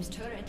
team's turret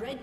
Red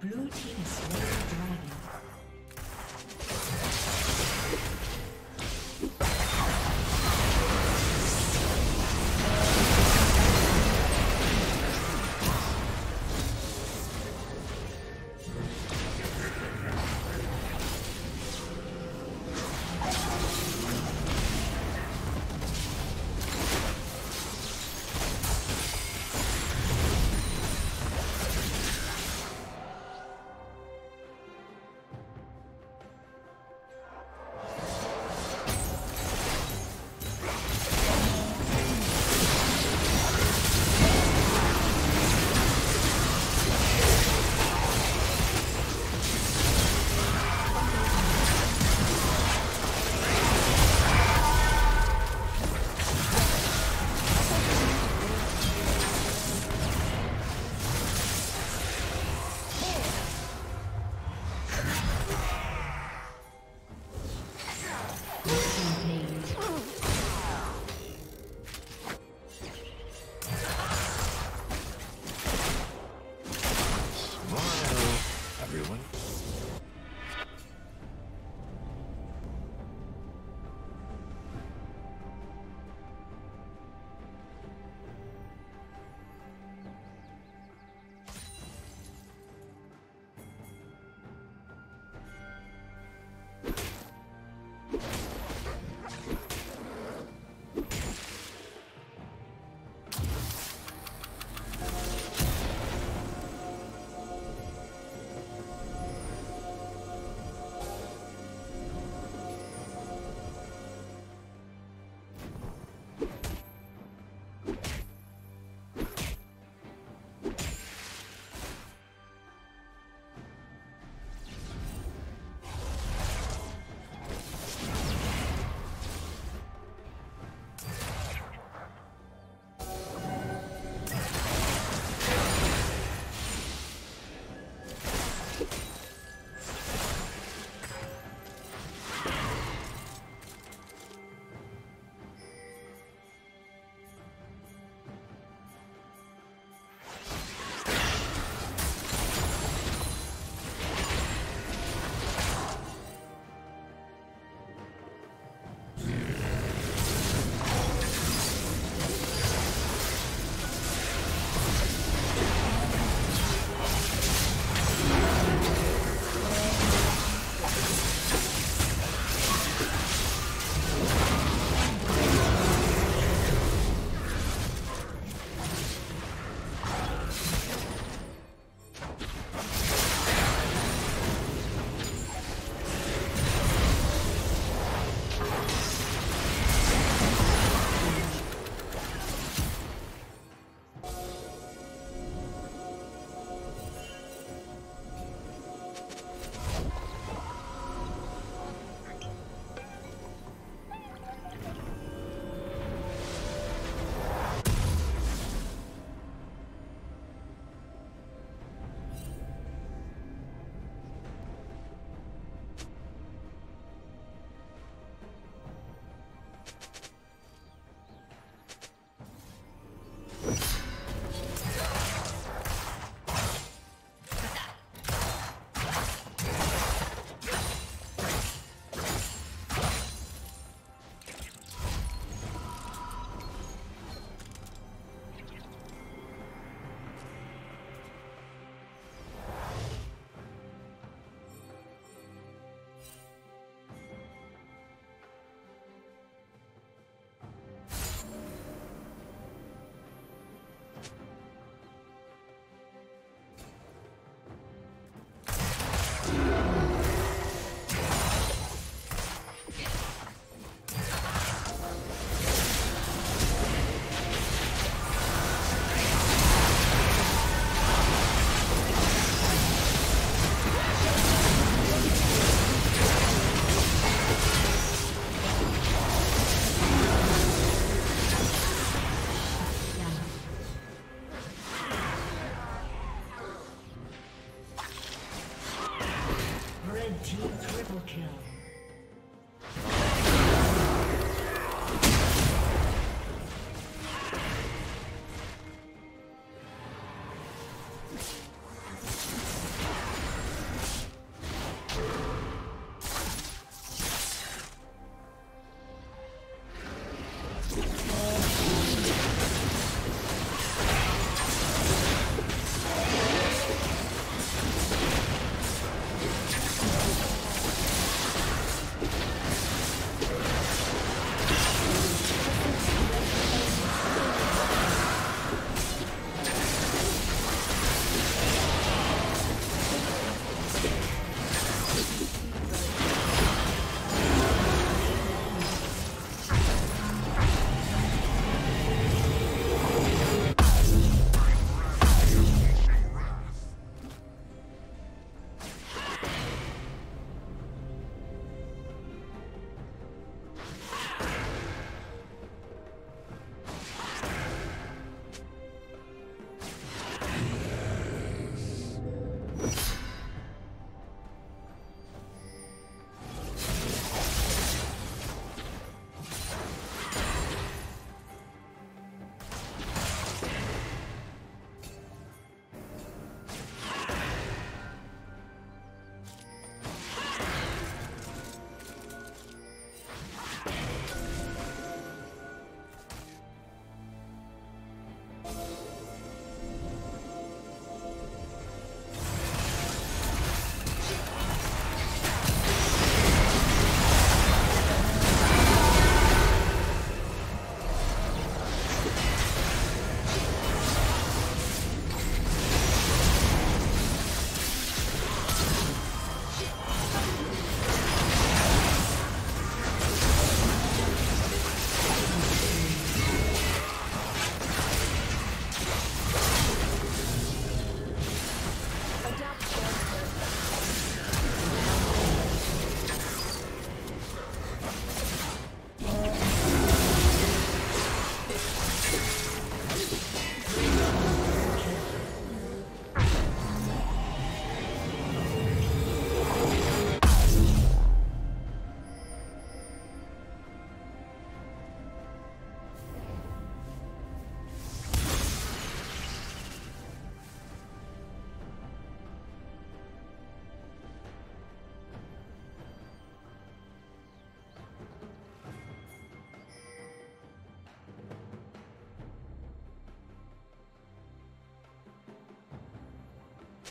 Blue team is slowly driving. Triple kill.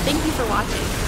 Thank you for watching.